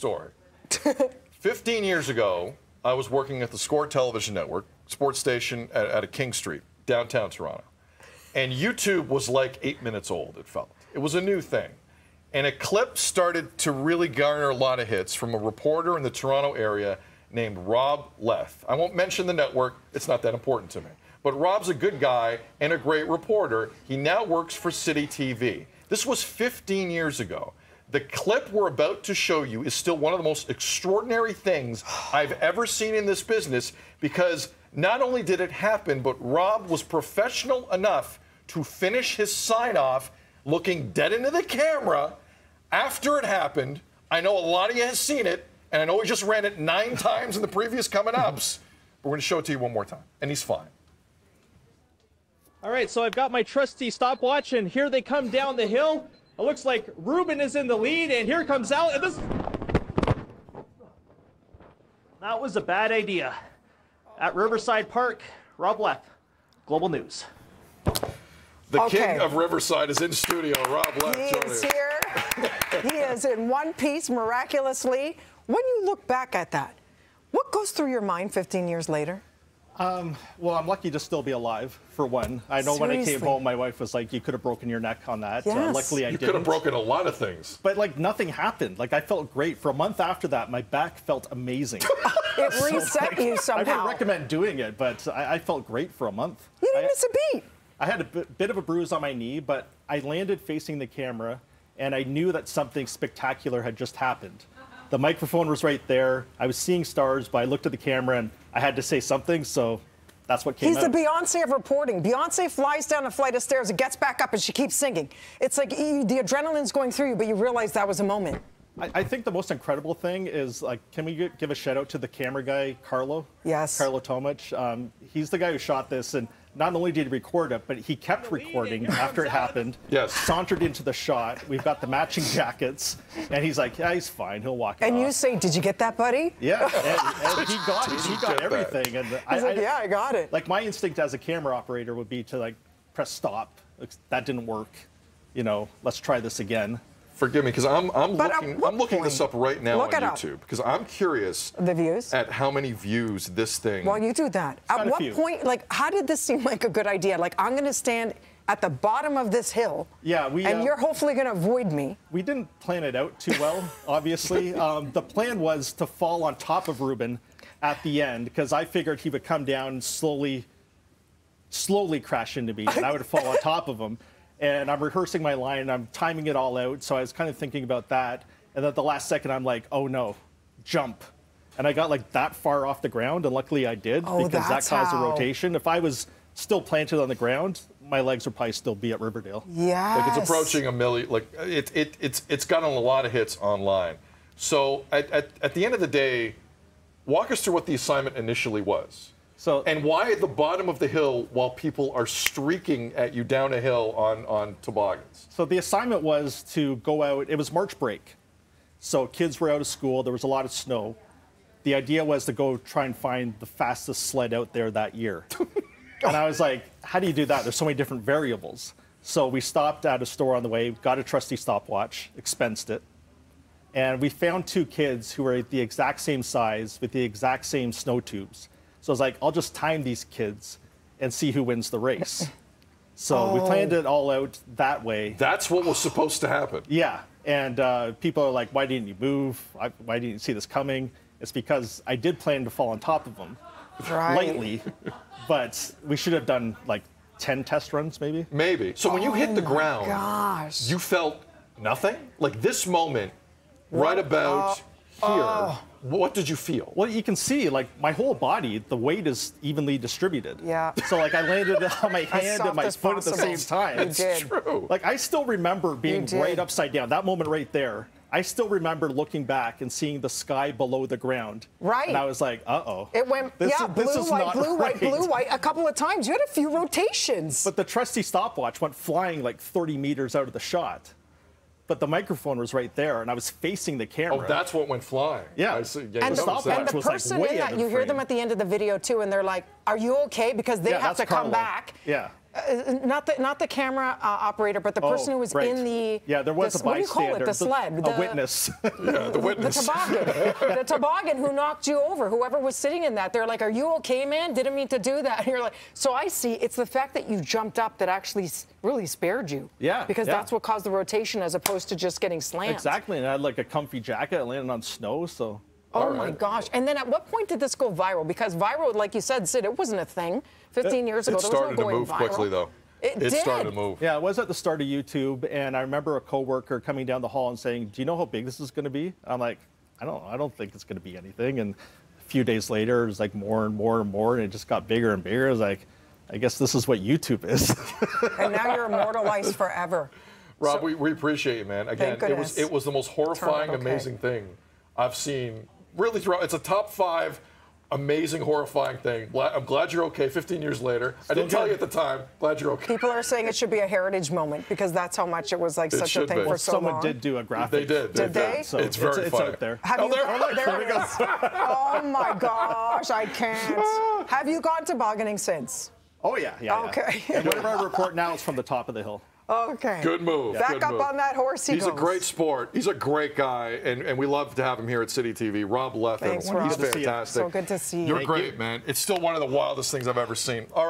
story. 15 years ago, I was working at the Score Television Network, sports station at a King Street, downtown Toronto. And YouTube was like 8 minutes old, it felt. It was a new thing. And a clip started to really garner a lot of hits from a reporter in the Toronto area named Rob Leth. I won't mention the network, it's not that important to me. But Rob's a good guy and a great reporter. He now works for City TV. This was 15 years ago. The clip we're about to show you is still one of the most extraordinary things I've ever seen in this business, because not only did it happen, but Rob was professional enough to finish his sign-off looking dead into the camera after it happened. I know a lot of you have seen it, and I know we just ran it 9 times in the previous coming-ups, but we're going to show it to you one more time, and he's fine. All right, so I've got my trusty stopwatch, and here they come down the hill. It looks like Ruben is in the lead, and here comes Al. And this... That was a bad idea. At Riverside Park, Rob Leth, Global News. The king of Riverside is in studio, Rob Leth. He is here. He is in one piece, miraculously. When you look back at that, what goes through your mind 15 years later? Well, I'm lucky to still be alive, for one. I know when I came home, my wife was like, you could have broken your neck on that. Yes. Luckily, I didn't. You could have broken a lot of things. But, like, nothing happened. Like, I felt great. For a month after that, my back felt amazing. It reset you somehow. I wouldn't recommend doing it, but I felt great for a month. You didn't miss a beat. I had a bit of a bruise on my knee, but I landed facing the camera, and I knew that something spectacular had just happened. The microphone was right there. I was seeing stars, but I looked at the camera and I had to say something, so that's what came out. He's the Beyonce of reporting. Beyonce flies down a flight of stairs and gets back up and she keeps singing. It's like the adrenaline's going through you, but you realize that was a moment. I think the most incredible thing is, like, can we give a shout out to the camera guy, Carlo? Yes. Carlo Tomich. He's the guy who shot this, and not only did he record it, but he kept recording after it happened. Yes. Sauntered into the shot. We've got the matching jackets. And he's like, yeah, he's fine. He'll walk it off. And you say, did you get that, buddy? Yeah. And he got it. He got everything. And he's like, yeah, I got it. Like, my instinct as a camera operator would be to, like, press stop. That didn't work. You know, let's try this again. Forgive me, because I'm looking this up right now on YouTube, because I'm curious at how many views this thing. Well, you do that. At what point, like, how did this seem like a good idea? Like, I'm going to stand at the bottom of this hill, and you're hopefully going to avoid me. We didn't plan it out too well, obviously. The plan was to fall on top of Ruben at the end, because I figured he would come down and slowly crash into me, and I would fall on top of him. And I'm rehearsing my line, and I'm timing it all out, so I was kind of thinking about that. And at the last second, I'm like, oh no, jump. And I got, like, that far off the ground, and luckily I did, because that caused a rotation. If I was still planted on the ground, my legs would probably still be at Riverdale. Yeah. Like, it's approaching a million, like, it's gotten a lot of hits online. So at the end of the day, walk us through what the assignment initially was. So, and why at the bottom of the hill while people are streaking at you down a hill on toboggans? So the assignment was to go out. It was March break, so kids were out of school. There was a lot of snow. The idea was to go try and find the fastest sled out there that year. And I was like, how do you do that? There's so many different variables. So we stopped at a store on the way, got a trusty stopwatch, expensed it. And we found 2 kids who were the exact same size with the exact same snow tubes. So I was like, I'll just time these kids and see who wins the race. So we planned it all out that way. That's what was supposed to happen. Yeah. And people are like, why didn't you move? Why didn't you see this coming? It's because I did plan to fall on top of them lightly, but we should have done like 10 test runs maybe. Maybe. So when you hit the ground, you felt nothing? Like this moment right about here. What did you feel? Well, you can see, like, my whole body, the weight is evenly distributed. Yeah. So, like, I landed on my hand and my foot at the same time. It's true. Like, I still remember being right upside down, that moment right there. I still remember looking back and seeing the sky below the ground. Right. And I was like, uh-oh. It went, blue, white, a couple of times. You had a few rotations. But the trusty stopwatch went flying, like, 30 meters out of the shot. But the microphone was right there, and I was facing the camera. Oh, that's what went flying. Yeah. And the person in that, you hear them at the end of the video, too, and they're like, are you okay? Because they have to come back. Yeah. Not the camera operator, but the person who was in the... Yeah, there was a bystander. What do you call it? The sled. A witness. Yeah, the witness. The toboggan. The toboggan who knocked you over, whoever was sitting in that. They're like, are you okay, man? Didn't mean to do that. And you're like... So I see it's the fact that you jumped up that actually really spared you. Yeah. Because that's what caused the rotation as opposed to just getting slammed. Exactly. And I had like a comfy jacket. I landed on snow, so... Oh, my gosh. And then at what point did this go viral? Because viral, like you said, Sid, it wasn't a thing 15 years ago. It started to move quickly, though. It started to move. Yeah, it was at the start of YouTube, and I remember a coworker coming down the hall and saying, do you know how big this is going to be? I'm like, I don't think it's going to be anything. And a few days later, it was like more and more and more, and it just got bigger and bigger. I was like, I guess this is what YouTube is. And now you're immortalized forever. Rob, we appreciate you, man. Again, it was the most horrifying, amazing thing I've seen. Really, it's a top 5 amazing, horrifying thing. I'm glad you're okay 15 years later. I didn't tell you at the time. Glad you're okay. People are saying it should be a heritage moment because that's how much it was like such a thing for so long. Someone did do a graphic. They did. Did they? So it's very funny. It's out there. There it is. Oh, my gosh. I can't. Have you gone tobogganing since? Oh, yeah. Okay. And whatever I report now is from the top of the hill. Okay. Good move. Back up on that horse he goes. He's a great sport. He's a great guy, and we love to have him here at City TV. Rob Leth. Thanks, Rob. He's fantastic. So good to see you. You're great, man. It's still one of the wildest things I've ever seen. All right.